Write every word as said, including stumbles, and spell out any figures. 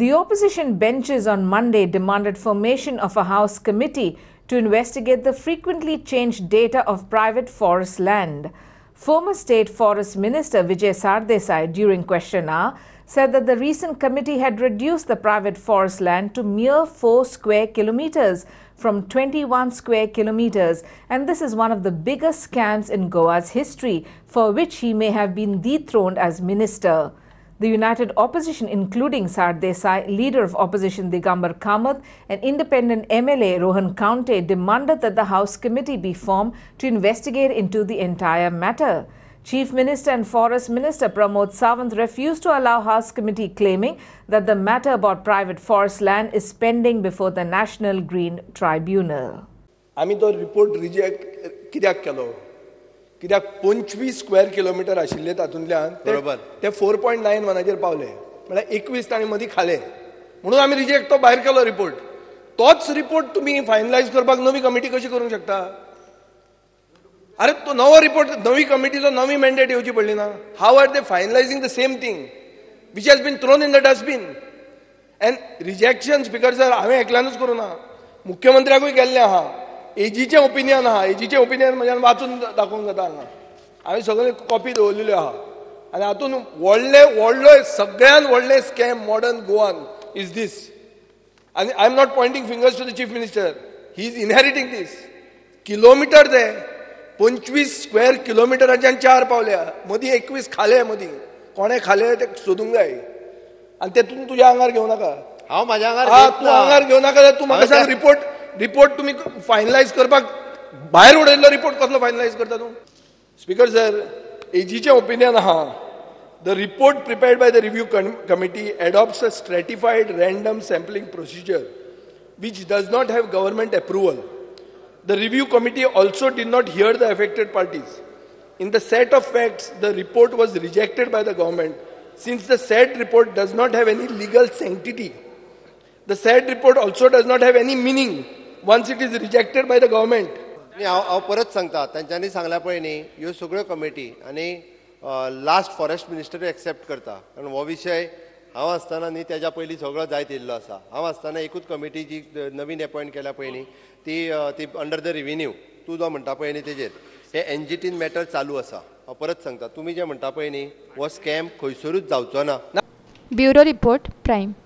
The opposition benches on Monday demanded formation of a House committee to investigate the frequently changed data of private forest land. Former State Forest Minister Vijay Sardesai, during question hour, said that the recent committee had reduced the private forest land to mere four square kilometers from twenty-one square kilometers, and this is one of the biggest scams in Goa's history, for which he may have been dethroned as minister. The united opposition, including Sardesai, leader of opposition Digambar Kamath, and independent M L A Rohan Kaunte, demanded that the House committee be formed to investigate into the entire matter. Chief Minister and Forest Minister Pramod Sawant refused to allow House committee, claiming that the matter about private forest land is pending before the National Green Tribunal. I mean, the report reject kidak kelo. पंचवीस square kilometre आशिल्ले तातूंतल्यान बरोबर ते four point nine वनाचेर पावले म्हणल्यार एकवीस ताणी मदीं खाले म्हणून आमी रिजेक्ट तो भायर केलो रिपोर्ट. तोच रिपोर्ट तुम्ही फायनलायज करपाक नवी कमिटी कशी करूंक शकता? अरे तो नवो रिपोर्ट नवी कमिटीचो नवी मॅन्डेट येवची पडली ना? How are they finalising the same thing which has been thrown in the dustbin and rejection speaker sir हांवें एकल्यानच करूं ना, मुख्यमंत्र्याकूय गेल्लें आहा. एजीचे ओपिनियन आहा, एजीचे ओपिनियन म्हज्यान वाचून दाखोवंक जाता हांगा. हांवें सगळे कॉपी दवरलेल्यो आहा आनी हातून व्हडले व्हडलो सगळ्यान व्हडले स्कॅम मॉडर्न गोवान इज दीस. आनी I am not pointing fingers to the chief minister, he is inheriting this. Kilometre ते पंचवीस स्क्वेअर किलोमिटराच्यान चार पावल्या, मदीं एकवीस खाले, मदीं कोणे खाले ते सोदूंक जाय आनी तेतून तुज्या आंगार घेवं नाका. हांव म्हाज्या आंगार तूं आंगार घेवं नाका जाल्यार तूं म्हाका सांग रिपोर्ट रिपोर्ट तुम्ही फायनलाइज करपाक भायर उडयल्लो रिपोर्ट कसलो फायनलाइज करता तू? स्पीकर सर, एजीचे ओपिनियन आहा the report prepared by the review committee adopts a stratified random sampling procedure which does not have government approval. The review committee also did not hear the affected parties. In the set of facts the report was rejected by the government since the said report does not have any legal sanctity. The said report also does not have any meaning once it is rejected by the government. हांव परत सांगता, तांच्यांनी सांगला पळय न्ही ह्यो सगळ्यो committee आनी लास्ट फॉरेस्ट मिनिस्टर एक्सेप्ट करता, कारण हो विशय हांव आसतना न्ही तेज्या पयलीं सगळो जायत येयल्लो आसा. हांव आसतना एकूच कमिटी जी नवीन अपॉयंट केल्या पळय न्ही ती ती अंडर द रिवेन्यू तूं जो म्हणटा पळय न्ही तेजेर हे एनजीटीन मॅटर चालू आसा. हांव परत सांगता, तुमी जे म्हणटा पळय न्ही हो स्कॅम खंयसरूच जावचो ना. Bureau report, prime.